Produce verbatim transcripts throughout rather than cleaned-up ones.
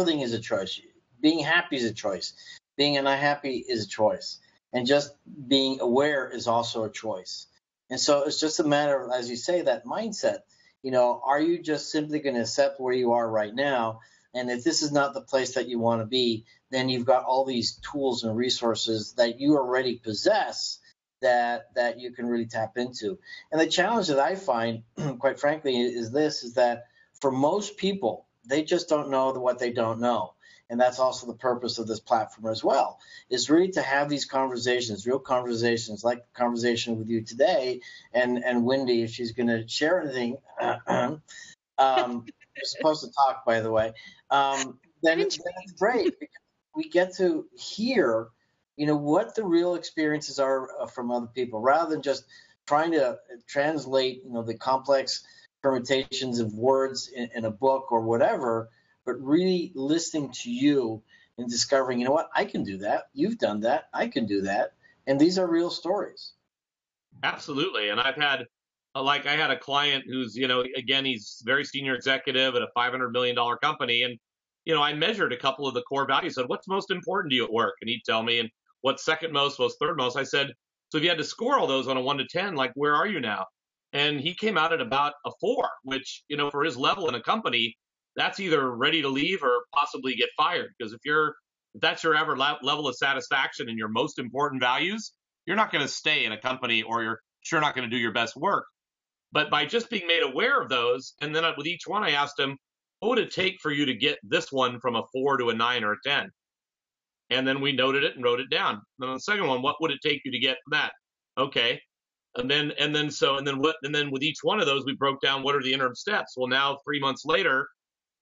everything is a choice. Being happy is a choice. Being unhappy is a choice. And just being aware is also a choice. And so it's just a matter of, as you say, that mindset. You know, are you just simply going to accept where you are right now? And if this is not the place that you want to be, then you've got all these tools and resources that you already possess that that you can really tap into. And the challenge that I find, quite frankly, is this, is that for most people, they just don't know what they don't know. And that's also the purpose of this platform as well, is really to have these conversations, real conversations, like the conversation with you today, and, and Wendy, if she's going to share anything, um, you're supposed to talk, by the way, um, then, it's, then it's great, because we get to hear, you know, what the real experiences are from other people, rather than just trying to translate, you know, the complex permutations of words in, in a book or whatever, but really listening to you and discovering, you know what, I can do that. You've done that. I can do that. And these are real stories. Absolutely. And I've had, like, I had a client who's, you know, again, he's very senior executive at a five hundred million dollar company. And, you know, I measured a couple of the core values. I said, what's most important to you at work? And he'd tell me, and what's second most, what's third most. I said, so if you had to score all those on a one to ten, like, where are you now? And he came out at about a four, which, you know, for his level in a company, that's either ready to leave or possibly get fired. Because if you're, if that's your ever level of satisfaction and your most important values, you're not going to stay in a company, or you're sure not going to do your best work. But by just being made aware of those, and then with each one, I asked him, what would it take for you to get this one from a four to a nine or a ten? And then we noted it and wrote it down. And then the second one, what would it take you to get that? Okay. And then, and then, so, and then what, and then with each one of those, we broke down, what are the interim steps? Well, now three months later,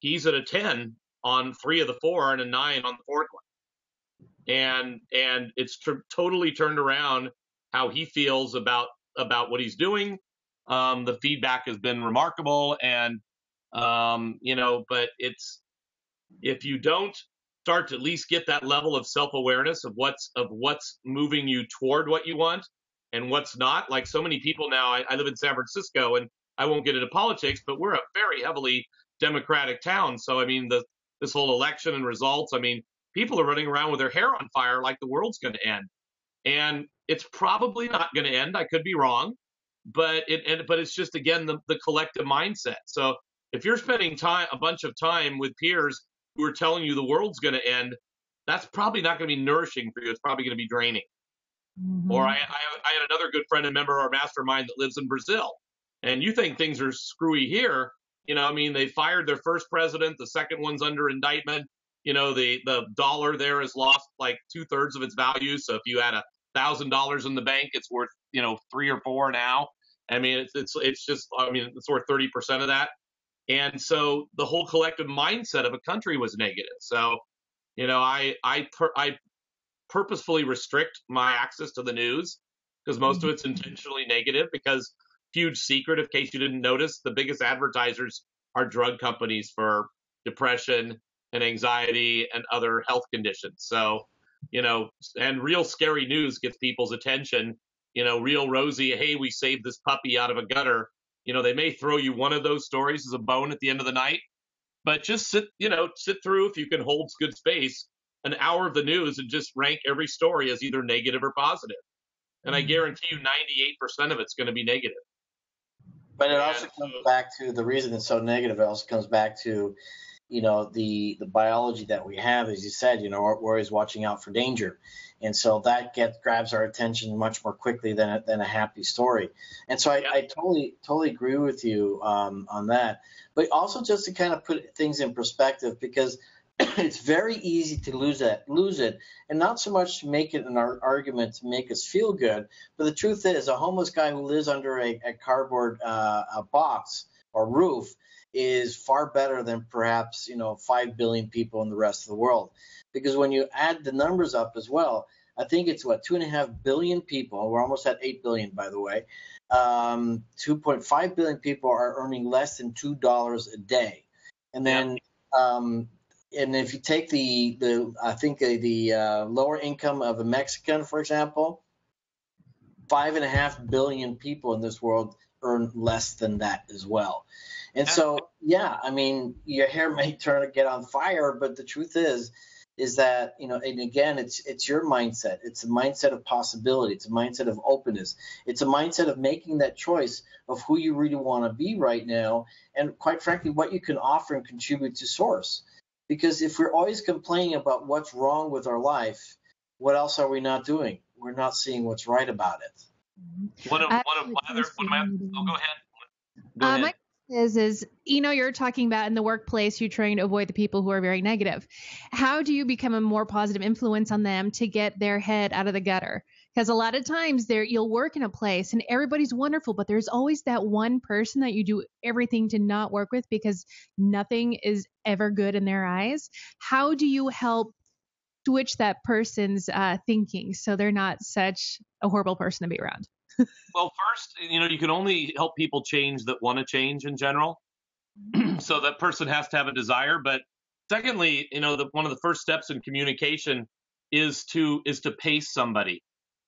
he's at a ten on three of the four and a nine on the fourth one. And and it's tr totally turned around how he feels about about what he's doing. Um, the feedback has been remarkable. And, um, you know, but it's, if you don't start to at least get that level of self-awareness of what's of what's moving you toward what you want and what's not, like so many people now, I, I live in San Francisco, and I won't get into politics, but we're a very heavily Democratic town. So, I mean, the, this whole election and results, I mean, people are running around with their hair on fire like the world's going to end. And it's probably not going to end. I could be wrong, but it, and, but it's just, again, the, the collective mindset. So if you're spending time, a bunch of time with peers who are telling you the world's going to end, that's probably not going to be nourishing for you. It's probably going to be draining. Mm-hmm. Or I, I, I had another good friend and member of our mastermind that lives in Brazil. And you think things are screwy here. You know, I mean, they fired their first president. The second one's under indictment. You know, the, the dollar there has lost like two thirds of its value. So if you had a thousand dollars in the bank, it's worth, you know, three or four now. I mean, it's, it's, it's just, I mean, it's worth thirty percent of that. And so the whole collective mindset of a country was negative. So, you know, I, I, pur I purposefully restrict my access to the news, because most of it's intentionally negative, because huge secret, in case you didn't notice, the biggest advertisers are drug companies for depression and anxiety and other health conditions. So, you know, and real scary news gets people's attention. You know, real rosy, hey, we saved this puppy out of a gutter. You know, they may throw you one of those stories as a bone at the end of the night, but just sit, you know, sit through, if you can hold good space, an hour of the news and just rank every story as either negative or positive. And I guarantee you ninety-eight percent of it's going to be negative. But it also comes back to the reason it's so negative. It also comes back to, you know, the the biology that we have, as you said. You know, we're, we're always watching out for danger, and so that gets grabs our attention much more quickly than a, than a happy story. And so I, yeah. I totally totally agree with you um, on that. But also just to kind of put things in perspective, because it's very easy to lose that, lose it, and not so much to make it an argument to make us feel good. But the truth is, a homeless guy who lives under a, a cardboard uh, a box or roof is far better than perhaps, you know, five billion people in the rest of the world. Because when you add the numbers up as well, I think it's what, two and a half billion people. We're almost at eight billion, by the way. Um, two point five billion people are earning less than two dollars a day, and then. Yep. Um, And if you take the, the I think, uh, the uh, lower income of a Mexican, for example, five and a half billion people in this world earn less than that as well. And so, yeah, I mean, your hair may turn get on fire, but the truth is, is that, you know, and again, it's it's your mindset. It's a mindset of possibility. It's a mindset of openness. It's a mindset of making that choice of who you really want to be right now, and quite frankly, what you can offer and contribute to source. Because if we're always complaining about what's wrong with our life, what else are we not doing? We're not seeing what's right about it. What a, what a, what other, what my, oh, go ahead. Go ahead. Um, I- Is, is, you know, you're talking about in the workplace, you're trying to avoid the people who are very negative. How do you become a more positive influence on them to get their head out of the gutter? Because a lot of times there, you'll work in a place and everybody's wonderful, but there's always that one person that you do everything to not work with because nothing is ever good in their eyes. How do you help switch that person's uh, thinking so they're not such a horrible person to be around? Well, first, you know, you can only help people change that want to change in general. So that person has to have a desire. But secondly, you know, the, one of the first steps in communication is to is to pace somebody.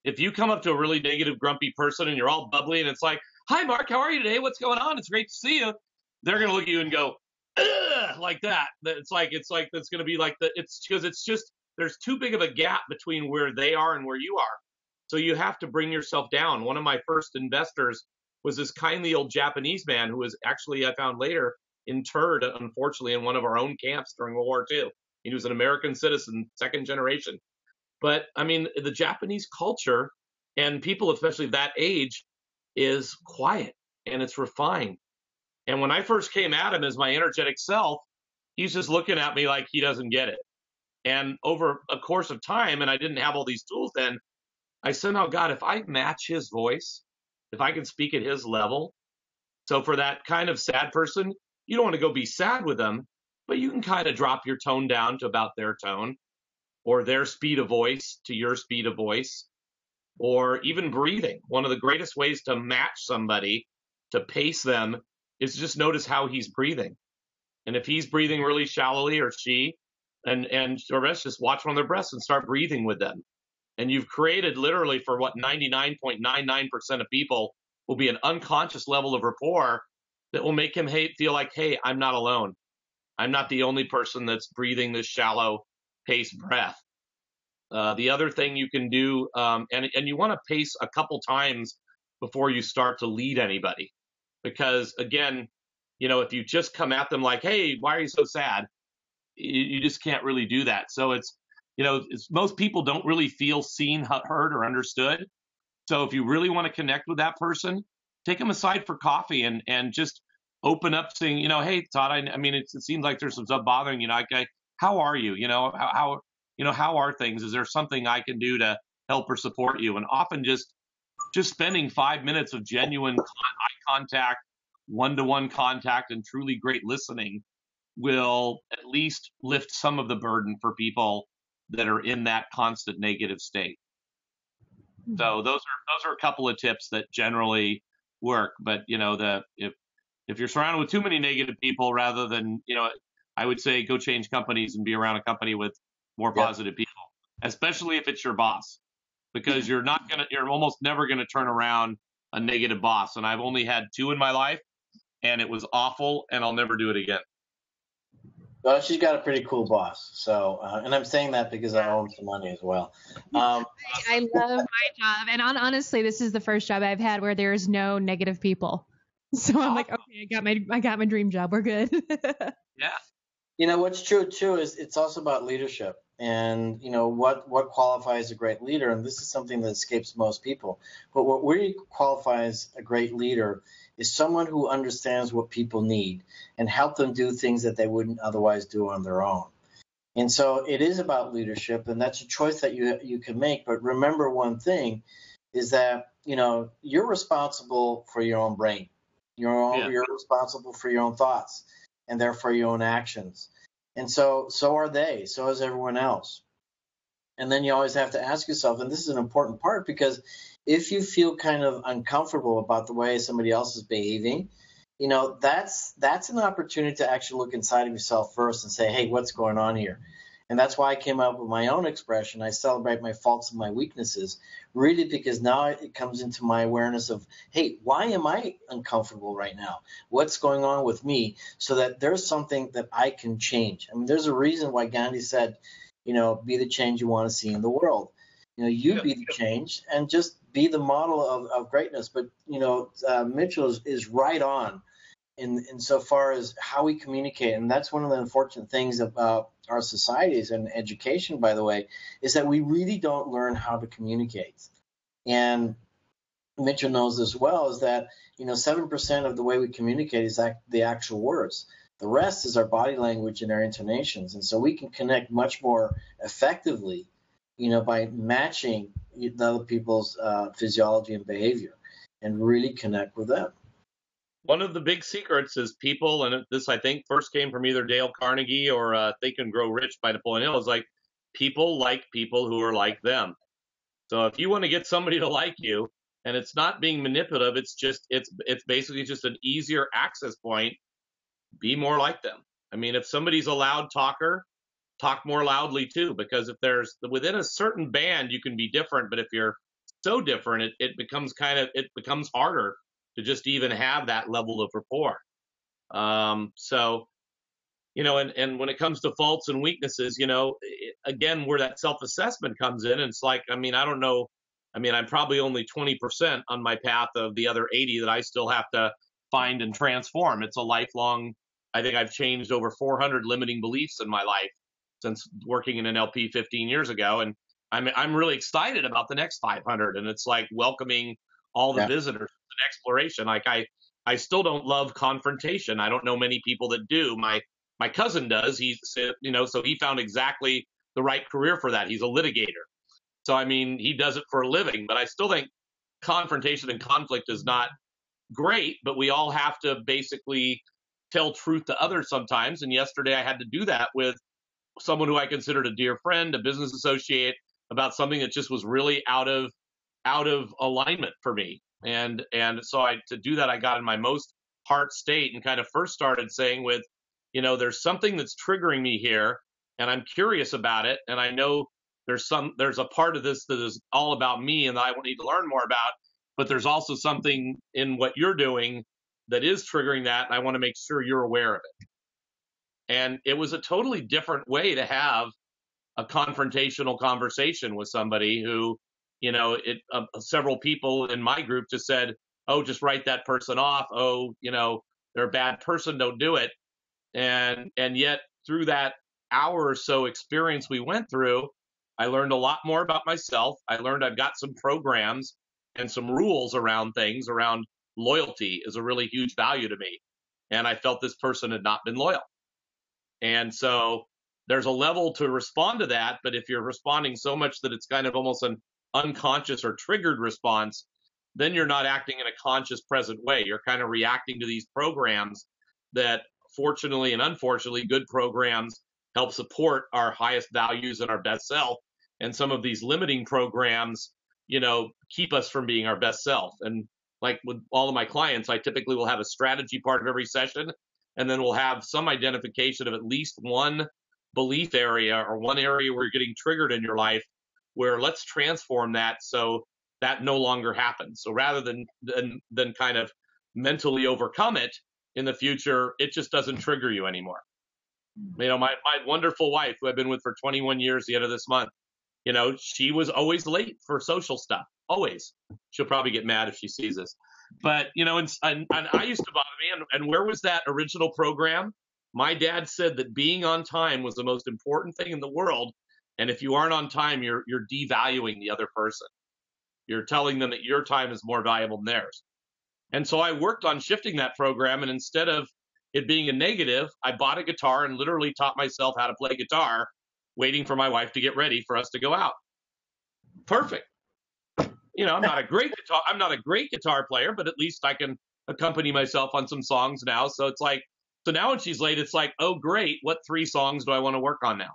If you come up to a really negative, grumpy person and you're all bubbly and it's like, "Hi, Mark, how are you today? What's going on? It's great to see you." They're going to look at you and go, "Ugh," like that. It's like it's like that's going to be like the it's because it's just there's too big of a gap between where they are and where you are. So you have to bring yourself down. One of my first investors was this kindly old Japanese man who was actually, I found later, interred, unfortunately, in one of our own camps during World War Two. He was an American citizen, second generation. But, I mean, the Japanese culture and people, especially that age, is quiet and it's refined. And when I first came at him as my energetic self, he's just looking at me like he doesn't get it. And over a course of time, and I didn't have all these tools then, I said, "Oh God, if I match his voice, if I can speak at his level." So for that kind of sad person, you don't want to go be sad with them, but you can kind of drop your tone down to about their tone or their speed of voice to your speed of voice, or even breathing. One of the greatest ways to match somebody, to pace them, is just notice how he's breathing. And if he's breathing really shallowly, or she, and, and or rest, just watch one of their breaths and start breathing with them. And you've created literally for what ninety-nine point nine nine percent of people will be an unconscious level of rapport that will make him hate, feel like, "Hey, I'm not alone. I'm not the only person that's breathing this shallow pace breath." Uh, the other thing you can do, um, and, and you want to pace a couple times before you start to lead anybody. Because again, you know, if you just come at them like, "Hey, why are you so sad?" You, you just can't really do that. So it's, You know, it's, most people don't really feel seen, heard, or understood. So if you really want to connect with that person, take them aside for coffee and and just open up, saying, you know, "Hey, Todd, I, I mean, it, it seems like there's some stuff bothering you. Know, I, I, how are you? You know, how, how you know how are things? Is there something I can do to help or support you?" And often just just spending five minutes of genuine eye contact, one-to-one contact, and truly great listening will at least lift some of the burden for people that are in that constant negative state. So those are those are a couple of tips that generally work. But you know, the if if you're surrounded with too many negative people, rather than, you know, I would say go change companies and be around a company with more positive yeah. people, especially if it's your boss, because you're not gonna you're almost never gonna turn around a negative boss. And I've only had two in my life, and it was awful, and I'll never do it again. Well, she's got a pretty cool boss. So, uh, and I'm saying that because I own some money as well. Um, I, I love my job. And on, honestly, this is the first job I've had where there's no negative people. So I'm like, okay, I got my, I got my dream job. We're good. Yeah. You know, what's true too, is it's also about leadership and, you know, what, what qualifies a great leader. And this is something that escapes most people, but what really qualifies a great leader is someone who understands what people need and help them do things that they wouldn't otherwise do on their own. And so it is about leadership, and that's a choice that you you can make. But remember one thing is that, you know, you're responsible for your own brain. You're, all, yeah. you're responsible for your own thoughts and therefore your own actions. And so, so are they, so is everyone else. And then you always have to ask yourself, and this is an important part, because if you feel kind of uncomfortable about the way somebody else is behaving, you know, that's that's an opportunity to actually look inside of yourself first and say, "Hey, what's going on here?" And that's why I came up with my own expression. I celebrate my faults and my weaknesses, really, because now it comes into my awareness of, hey, why am I uncomfortable right now? What's going on with me? So that there's something that I can change. I mean, there's a reason why Gandhi said, you know, be the change you want to see in the world. You know, you be the change and just be the model of, of greatness. But, you know, uh, Mitchell is, is right on in, in so far as how we communicate. And that's one of the unfortunate things about our societies and education, by the way, is that we really don't learn how to communicate. And Mitchell knows as well is that, you know, seven percent of the way we communicate is act, the actual words. The rest is our body language and our intonations. And so we can connect much more effectively, you know, by matching other people's uh, physiology and behavior and really connect with them. One of the big secrets is people, and this I think first came from either Dale Carnegie or uh, Think and Grow Rich by Napoleon Hill, is like people like people who are like them. So if you want to get somebody to like you, and it's not being manipulative, it's just it's it's basically just an easier access point, be more like them. I mean, if somebody's a loud talker, talk more loudly too, because if there's within a certain band, you can be different. But if you're so different, it, it becomes kind of, it becomes harder to just even have that level of rapport. Um, so, you know, and, and when it comes to faults and weaknesses, you know, it, again, where that self-assessment comes in, and it's like, I mean, I don't know. I mean, I'm probably only twenty percent on my path of the other eighty that I still have to find and transform. It's a lifelong, I think I've changed over four hundred limiting beliefs in my life since working in N L P fifteen years ago. And I'm, I'm really excited about the next five hundred. And it's like welcoming all the yeah. visitors to the exploration. Like I, I still don't love confrontation. I don't know many people that do. My, my cousin does. He's, you know, so he found exactly the right career for that. He's a litigator. So, I mean, he does it for a living, but I still think confrontation and conflict is not great, but we all have to basically tell truth to others sometimes. And yesterday I had to do that with someone who I considered a dear friend, a business associate, about something that just was really out of out of alignment for me. And and so I to do that, I got in my most heart state and kind of first started saying with, you know, there's something that's triggering me here, and I'm curious about it. And I know there's some there's a part of this that is all about me and that I will need to learn more about, but there's also something in what you're doing that is triggering that, and I want to make sure you're aware of it. And it was a totally different way to have a confrontational conversation with somebody who, you know, it, uh, several people in my group just said, oh, just write that person off. Oh, you know, they're a bad person. Don't do it. And, and yet through that hour or so experience we went through, I learned a lot more about myself. I learned I've got some programs and some rules around things, around loyalty is a really huge value to me. And I felt this person had not been loyal. And so there's a level to respond to that. But if you're responding so much that it's kind of almost an unconscious or triggered response, then you're not acting in a conscious, present way. You're kind of reacting to these programs that fortunately and unfortunately good programs help support our highest values and our best self. And some of these limiting programs, you know, keep us from being our best self. And like with all of my clients, I typically will have a strategy part of every session. And then we'll have some identification of at least one belief area or one area where you're getting triggered in your life where let's transform that so that no longer happens. So rather than, than, than kind of mentally overcome it in the future, it just doesn't trigger you anymore. You know, my, my wonderful wife, who I've been with for twenty-one years the end of this month, you know, she was always late for social stuff, always. She'll probably get mad if she sees this. But, you know, and, and, and I used to bother me. And, and where was that original program? My dad said that being on time was the most important thing in the world. And if you aren't on time, you're, you're devaluing the other person. You're telling them that your time is more valuable than theirs. And so I worked on shifting that program. And instead of it being a negative, I bought a guitar and literally taught myself how to play guitar, waiting for my wife to get ready for us to go out. Perfect. You know, I'm not a great guitar. I'm not a great guitar player, but at least I can accompany myself on some songs now. So it's like, so now when she's late, it's like, oh, great. What three songs do I want to work on now?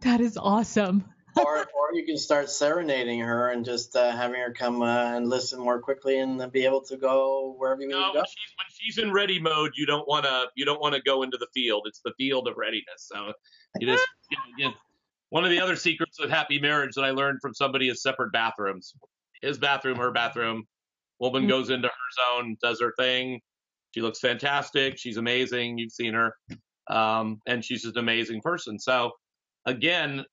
That is awesome. or, or you can start serenading her and just uh, having her come uh, and listen more quickly and be able to go wherever you need to go. When she, when she's in ready mode, you don't want to you don't want to go into the field. It's the field of readiness. So you just you know, you, one of the other secrets of happy marriage that I learned from somebody is separate bathrooms. His bathroom, her bathroom. Woman goes into her zone, does her thing. She looks fantastic. She's amazing. You've seen her. Um, and she's just an amazing person. So again,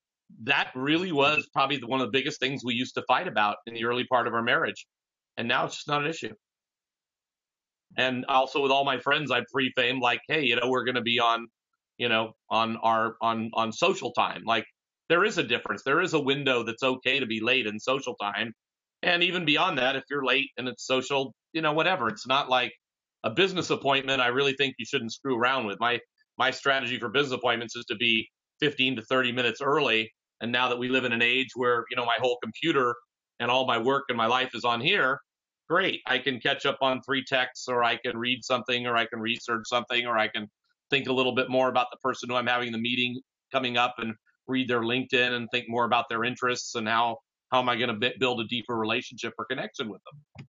that really was probably the, one of the biggest things we used to fight about in the early part of our marriage. And now it's just not an issue. And also with all my friends, I pre-fame like, hey, you know, we're going to be on, you know, on our, on, on social time. Like there is a difference. There is a window that's okay to be late in social time. And even beyond that, if you're late and it's social, you know, whatever, it's not like a business appointment. I really think you shouldn't screw around with. My, my strategy for business appointments is to be fifteen to thirty minutes early. And now that we live in an age where, you know, my whole computer and all my work and my life is on here, great. I can catch up on three texts, or I can read something, or I can research something, or I can think a little bit more about the person who I'm having the meeting coming up and read their LinkedIn and think more about their interests and how, how am I going to build a deeper relationship or connection with them?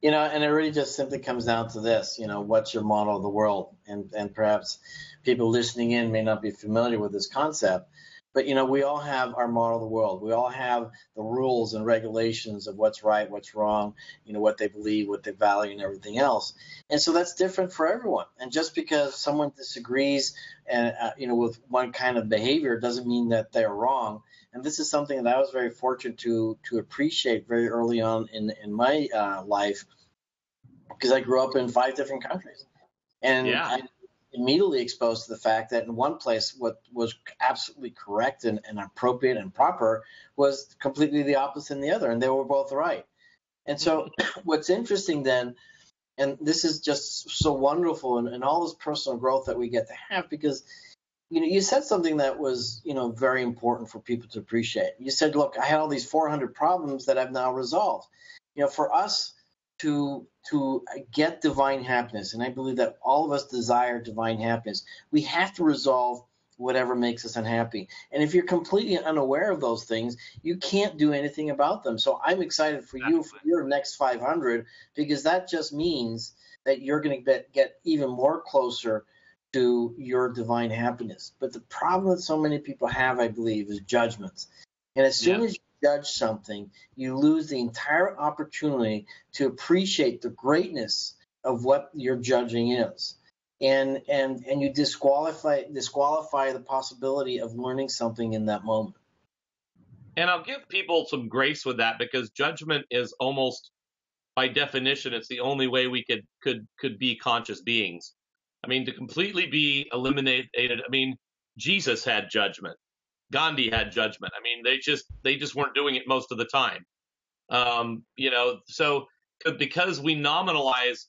You know, and it really just simply comes down to this, you know, what's your model of the world? And, and perhaps people listening in may not be familiar with this concept, but, you know, we all have our model of the world. We all have the rules and regulations of what's right, what's wrong, you know, what they believe, what they value, and everything else. And so that's different for everyone. And just because someone disagrees and, uh, you know, with one kind of behavior doesn't mean that they're wrong. And this is something that I was very fortunate to to appreciate very early on in, in my uh, life, because I grew up in five different countries. And yeah. I immediately exposed to the fact that in one place what was absolutely correct and, and appropriate and proper was completely the opposite in the other, and they were both right. And so what's interesting then, and this is just so wonderful, and, and all this personal growth that we get to have, because you know, you said something that was, you know, very important for people to appreciate. You said, look, I had all these four hundred problems that I've now resolved. You know, for us to to get divine happiness, and I believe that all of us desire divine happiness, we have to resolve whatever makes us unhappy. And if you're completely unaware of those things, you can't do anything about them. So I'm excited for you for your next five hundred, because that just means that you're going to get even more closer to your divine happiness. But the problem that so many people have, I believe, is judgments. And as soon yeah. as you judge something, you lose the entire opportunity to appreciate the greatness of what your judging is. And and and you disqualify disqualify the possibility of learning something in that moment. And I'll give people some grace with that, because judgment is almost, by definition, it's the only way we could could could be conscious beings. I mean, to completely be eliminated, I mean, Jesus had judgment. Gandhi had judgment. I mean, they just they just weren't doing it most of the time. Um, you know, so because we nominalize,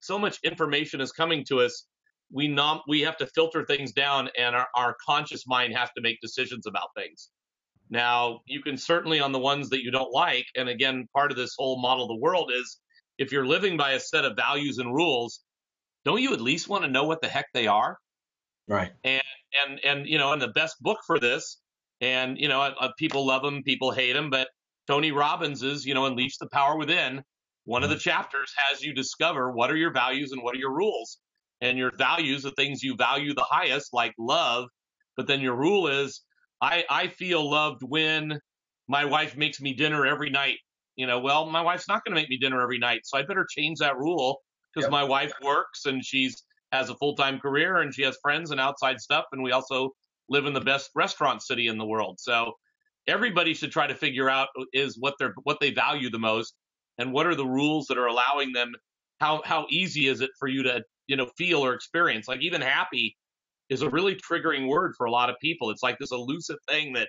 so much information is coming to us, we nom we have to filter things down, and our, our conscious mind has to make decisions about things. Now, you can certainly on the ones that you don't like, and again, part of this whole model of the world is if you're living by a set of values and rules, don't you at least want to know what the heck they are? Right. And, and, and, you know, and the best book for this, and, you know, uh, people love him, people hate him, but Tony Robbins is, you know, Unleash the Power Within. One of the chapters has you discover what are your values and what are your rules, and your values, the things you value the highest, like love. But then your rule is, I, I feel loved when my wife makes me dinner every night. You know, well, my wife's not going to make me dinner every night, so I better change that rule. Because yep. my wife works and she's has a full-time career and she has friends and outside stuff. And we also live in the best restaurant city in the world. So everybody should try to figure out is what they're what they value the most, and what are the rules that are allowing them. How how easy is it for you to, you know, feel or experience? Like even happy is a really triggering word for a lot of people. It's like this elusive thing that,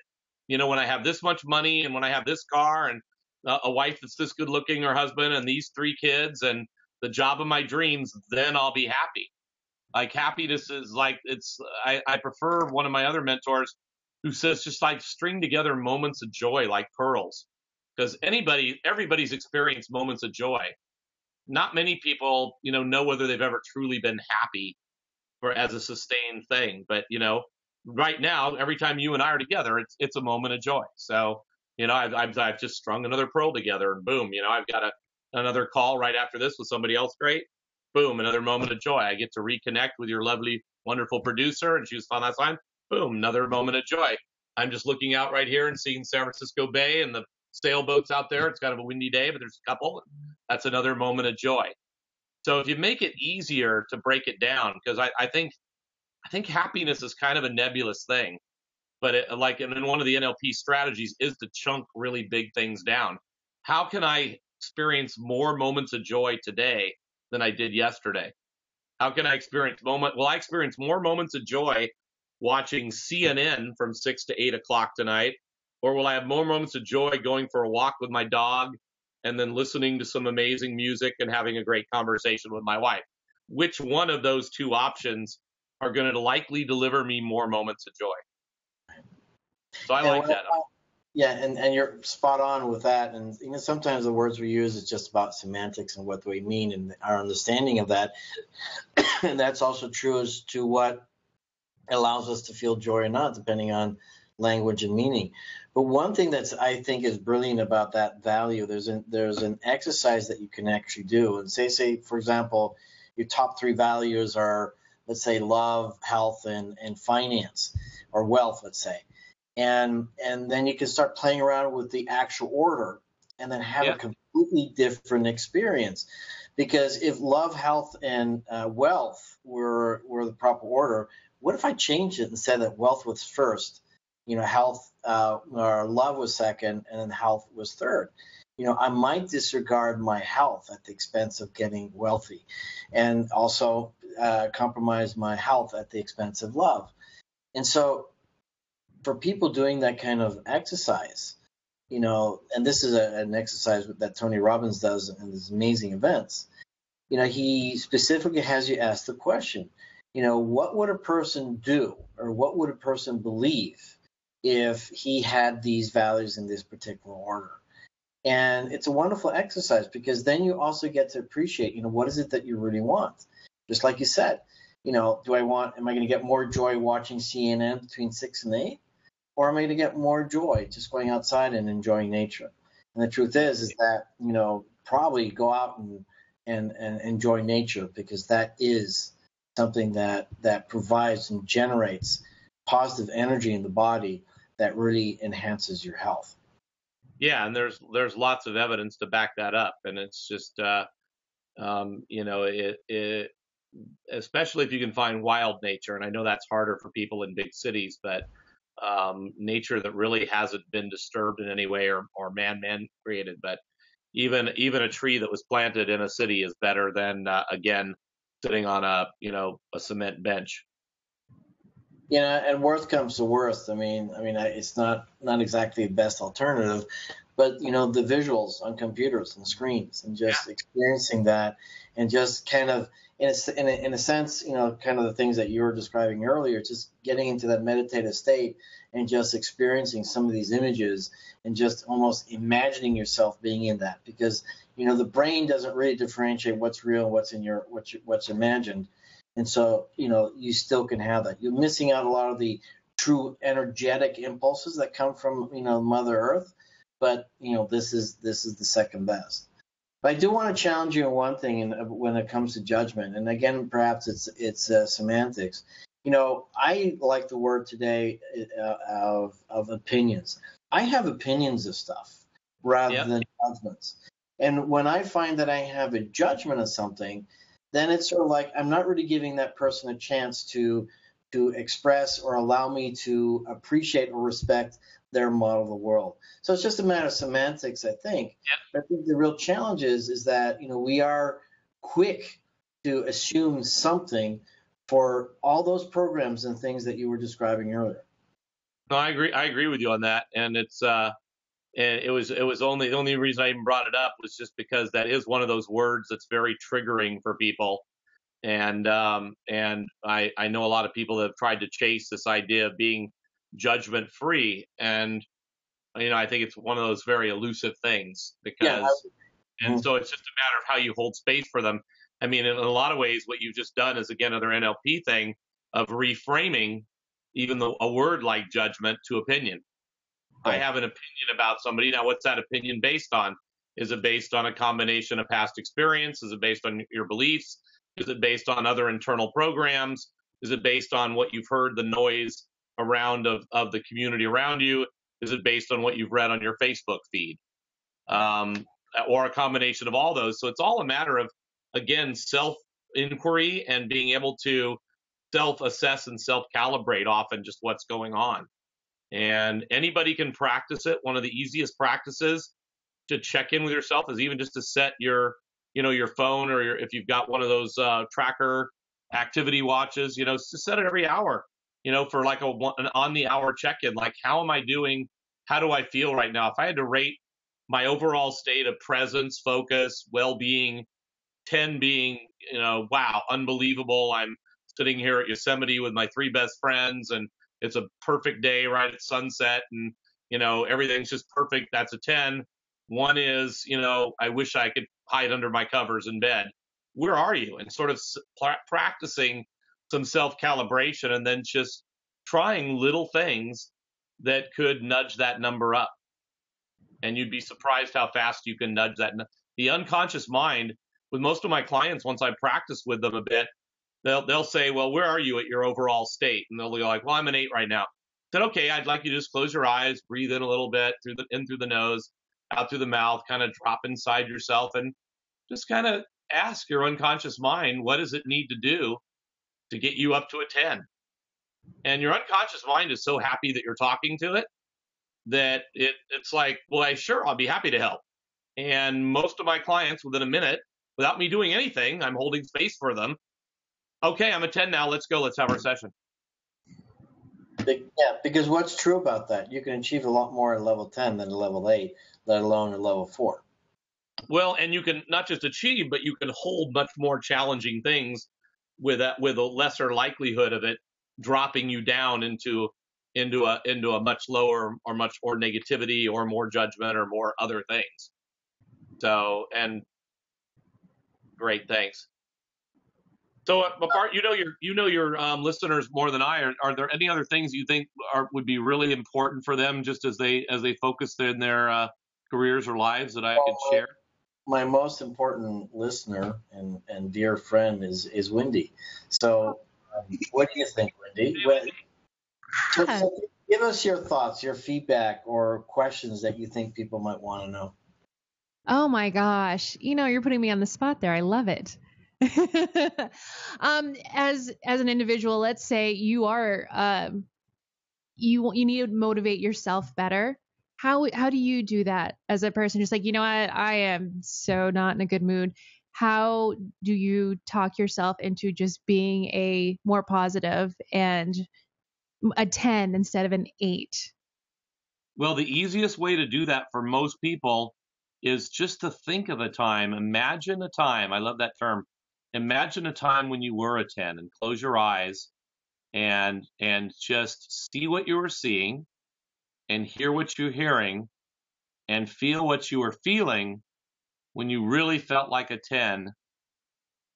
you know, when I have this much money and when I have this car and uh, a wife that's this good looking, or husband and these three kids and the job of my dreams, then I'll be happy. Like happiness is like, it's, I, I prefer one of my other mentors who says just like string together moments of joy like pearls, because anybody, everybody's experienced moments of joy. Not many people, you know, know whether they've ever truly been happy or as a sustained thing. But, you know, right now, every time you and I are together, it's, it's a moment of joy. So, you know, I've, I've, I've just strung another pearl together and boom, you know, I've got a, another call right after this with somebody else great. Boom, another moment of joy. I get to reconnect with your lovely, wonderful producer, and she was fun last time. Boom, another moment of joy. I'm just looking out right here and seeing San Francisco Bay and the sailboats out there. It's kind of a windy day, but there's a couple. That's another moment of joy. So if you make it easier to break it down, because I, I think I think happiness is kind of a nebulous thing. But it, like, and then one of the N L P strategies is to chunk really big things down. How can I experience more moments of joy today than I did yesterday? How can I experience moment? Well, I experience more moments of joy watching C N N from six to eight o'clock tonight, or will I have more moments of joy going for a walk with my dog and then listening to some amazing music and having a great conversation with my wife? Which one of those two options are going to likely deliver me more moments of joy? So I yeah, like that. I, yeah, and, and you're spot on with that. And you know, sometimes the words we use is just about semantics and what we mean and our understanding of that. And that's also true as to what allows us to feel joy or not, depending on language and meaning. But one thing that's I think is brilliant about that value, there's an, there's an exercise that you can actually do. And say, say for example, your top three values are, let's say, love, health, and, and finance, or wealth, let's say. And, and then you can start playing around with the actual order and then have yeah. a completely different experience. Because if love, health, and uh, wealth were, were the proper order, what if I changed it and said that wealth was first? You know, health uh, or love was second, and then health was third. You know, I might disregard my health at the expense of getting wealthy, and also uh, compromise my health at the expense of love. And so, for people doing that kind of exercise, you know, and this is a, an exercise that Tony Robbins does in his amazing events. You know, he specifically has you ask the question, you know, what would a person do, or what would a person believe if he had these values in this particular order? And it's a wonderful exercise, because then you also get to appreciate, you know, what is it that you really want? Just like you said, you know, do I want, am I going to get more joy watching C N N between six and eight? Or am I going to get more joy just going outside and enjoying nature? And the truth is, is that, you know, probably go out and, and, and enjoy nature, because that is something that, that provides and generates positive energy in the body that really enhances your health. Yeah, and there's there's lots of evidence to back that up, and it's just uh, um, you know, it, it especially if you can find wild nature, and I know that's harder for people in big cities, but um, nature that really hasn't been disturbed in any way or or man man created. But even even a tree that was planted in a city is better than uh, again sitting on a you know a cement bench. Yeah, and worst comes to worst. I mean, I mean, it's not not exactly the best alternative, but you know, the visuals on computers and screens, and just yeah. experiencing that, and just kind of in a, in a in a sense, you know, kind of the things that you were describing earlier, just getting into that meditative state and just experiencing some of these images and just almost imagining yourself being in that, because you know the brain doesn't really differentiate what's real, what's in your what's what's imagined. And so, you know, you still can have that. You're missing out a lot of the true energetic impulses that come from, you know, Mother Earth. But, you know, this is this is the second best. But I do want to challenge you on one thing in, when it comes to judgment. And again, perhaps it's it's uh, semantics. You know, I like the word today uh, of, of opinions. I have opinions of stuff rather yep. than judgments. And when I find that I have a judgment of something, then it's sort of like I'm not really giving that person a chance to to express or allow me to appreciate or respect their model of the world. So it's just a matter of semantics, I think. Yeah. But I think the real challenge is, is that you know we are quick to assume something for all those programs and things that you were describing earlier. No, I agree. I agree with you on that. And it's uh, it was it was only the only reason I even brought it up was just because that is one of those words that's very triggering for people, and um, and I I know a lot of people that have tried to chase this idea of being judgment free, and you know I think it's one of those very elusive things because, yeah, I, and mm-hmm. so it's just a matter of how you hold space for them. I mean, in a lot of ways, what you've just done is again another N L P thing of reframing even the, a word like judgment to opinion. I have an opinion about somebody. Now, what's that opinion based on? Is it based on a combination of past experience? Is it based on your beliefs? Is it based on other internal programs? Is it based on what you've heard, the noise around of, of the community around you? Is it based on what you've read on your Facebook feed? Um, or a combination of all those. So it's all a matter of, again, self-inquiry and being able to self-assess and self-calibrate often just what's going on. And anybody can practice it. One of the easiest practices to check in with yourself is even just to set your, you know, your phone or your, if you've got one of those uh, tracker activity watches, you know, to set it every hour, you know, for like a, an on-the-hour check-in. Like, how am I doing? How do I feel right now? If I had to rate my overall state of presence, focus, well-being, ten being, you know, wow, unbelievable. I'm sitting here at Yosemite with my three best friends, and it's a perfect day right at sunset, and, you know, everything's just perfect. That's a ten. One is, you know, I wish I could hide under my covers in bed. Where are you? And sort of practicing some self-calibration and then just trying little things that could nudge that number up. And you'd be surprised how fast you can nudge that. The unconscious mind, with most of my clients, once I practice with them a bit, They'll, they'll say, well, where are you at your overall state? And they'll be like, well, I'm an eight right now. I said, okay, I'd like you to just close your eyes, breathe in a little bit, through the, in through the nose, out through the mouth, kind of drop inside yourself, and just kind of ask your unconscious mind, what does it need to do to get you up to a ten? And your unconscious mind is so happy that you're talking to it that it it's like, well, I sure, I'll be happy to help. And most of my clients, within a minute, without me doing anything, I'm holding space for them. Okay, I'm a ten now, let's go, let's have our session. Yeah, because what's true about that? You can achieve a lot more at level ten than at level eight, let alone at level four. Well, and you can not just achieve, but you can hold much more challenging things with a, with a lesser likelihood of it dropping you down into into a into a much lower or much or negativity or more judgment or more other things. So, and great, thanks. So, uh, Bart, you know your you know your um, listeners more than I. Are, are there any other things you think are would be really important for them, just as they as they focus in their uh, careers or lives that I well, could share? My most important listener and, and dear friend is is Wendy. So, um, what do you think, Wendy? Wendy. So, so give us your thoughts, your feedback, or questions that you think people might want to know. Oh my gosh! You know, you're putting me on the spot there. I love it. um, as, as an individual, let's say you are, um, you, you need to motivate yourself better. How, how do you do that as a person? Just like, you know what, I am so not in a good mood. How do you talk yourself into just being a more positive and a ten instead of an eight? Well, the easiest way to do that for most people is just to think of a time, imagine a time. I love that term. Imagine a time when you were a ten, and close your eyes and and just see what you were seeing and hear what you're hearing and feel what you were feeling when you really felt like a ten,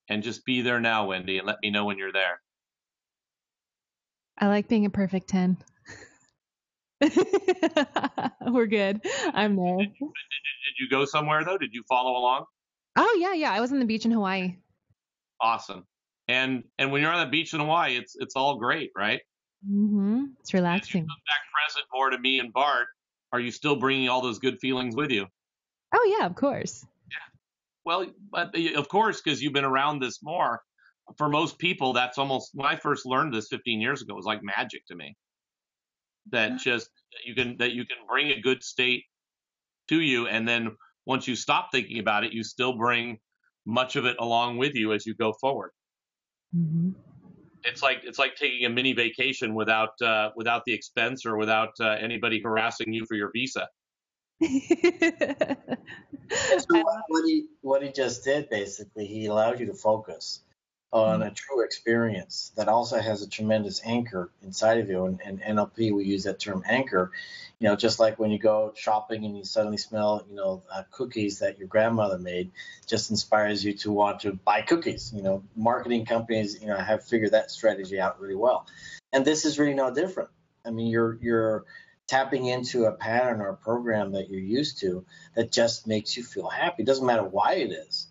and just be there now, Wendy, and let me know when you're there. I like being a perfect ten. We're good. I'm there. Did you, did you go somewhere, though? Did you follow along? Oh, yeah, yeah. I was on the beach in Hawaii. Awesome. And and when you're on the beach in Hawaii, it's it's all great, right? Mm-hmm. It's relaxing. Come back present more to me and Bart. Are you still bringing all those good feelings with you? Oh, yeah, of course. Yeah. Well, but of course, because you've been around this more. For most people, that's almost, when I first learned this fifteen years ago, it was like magic to me. That yeah. just that you can that you can bring a good state to you, and then once you stop thinking about it, you still bring much of it along with you as you go forward. Mm-hmm. It's like it's like taking a mini vacation without uh, without the expense or without uh, anybody harassing you for your visa. So what he what he just did, basically, he allowed you to focus on mm-hmm. a true experience that also has a tremendous anchor inside of you. And, and N L P, we use that term anchor, you know, just like when you go shopping and you suddenly smell, you know, uh, cookies that your grandmother made, just inspires you to want to buy cookies. You know, marketing companies, you know, have figured that strategy out really well. And this is really no different. I mean, you're, you're tapping into a pattern or a program that you're used to that just makes you feel happy. It doesn't matter why it is.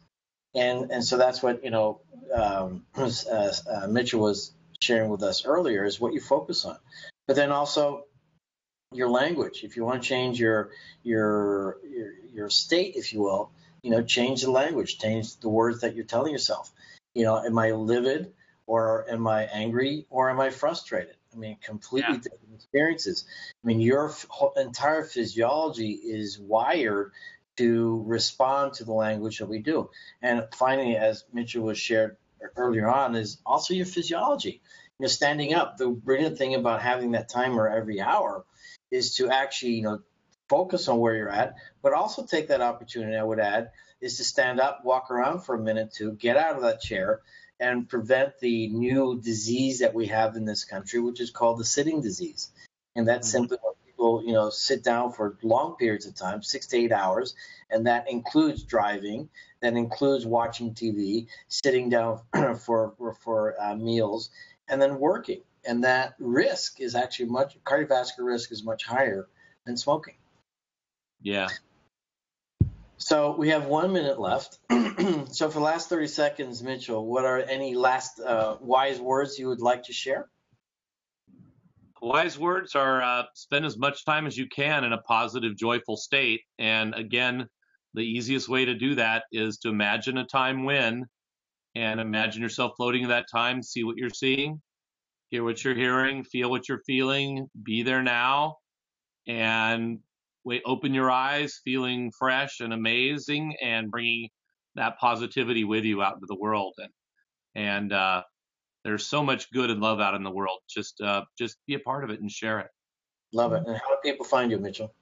And and so that's what, you know, um, uh, uh, Mitchell was sharing with us earlier, is what you focus on. But then also your language. If you want to change your your your, your state, if you will, you know, change the language, change the words that you're telling yourself. You know, am I livid, or am I angry, or am I frustrated? I mean, completely yeah. different experiences. I mean, your entire physiology is wired to respond to the language that we do. And finally, as Mitchell was shared earlier on, is also your physiology. You know, standing up, the brilliant thing about having that timer every hour is to actually, you know, focus on where you're at, but also take that opportunity, I would add, is to stand up, walk around for a minute to get out of that chair and prevent the new disease that we have in this country, which is called the sitting disease. And that's mm-hmm. simply what people, you know, sit down for long periods of time, six to eight hours, and that includes driving, that includes watching T V, sitting down for, for, for uh, meals, and then working. And that risk is actually much, cardiovascular risk is much higher than smoking. Yeah. So we have one minute left. So for the last thirty seconds, Mitchell, what are any last uh, wise words you would like to share? Wise words are uh, spend as much time as you can in a positive, joyful state. And again, the easiest way to do that is to imagine a time when, and imagine yourself floating in that time, see what you're seeing, hear what you're hearing, feel what you're feeling, be there now, and we open your eyes feeling fresh and amazing and bringing that positivity with you out into the world. And, and uh, there's so much good and love out in the world. Just uh, just be a part of it and share it. Love it. And how do people find you, Mitchell?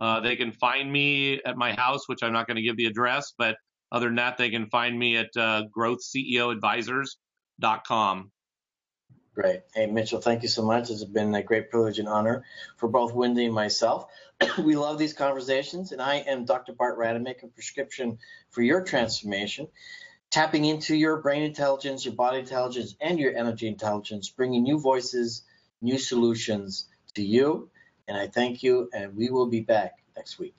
Uh, they can find me at my house, which I'm not going to give the address, but other than that, they can find me at uh, growth C E O advisors dot com. Great. Hey, Mitchell, thank you so much. It's been a great privilege and honor for both Wendy and myself. We love these conversations, and I am Doctor Bart Rademick, a prescription for your transformation, tapping into your brain intelligence, your body intelligence, and your energy intelligence, bringing new voices, new solutions to you. And I thank you, and we will be back next week.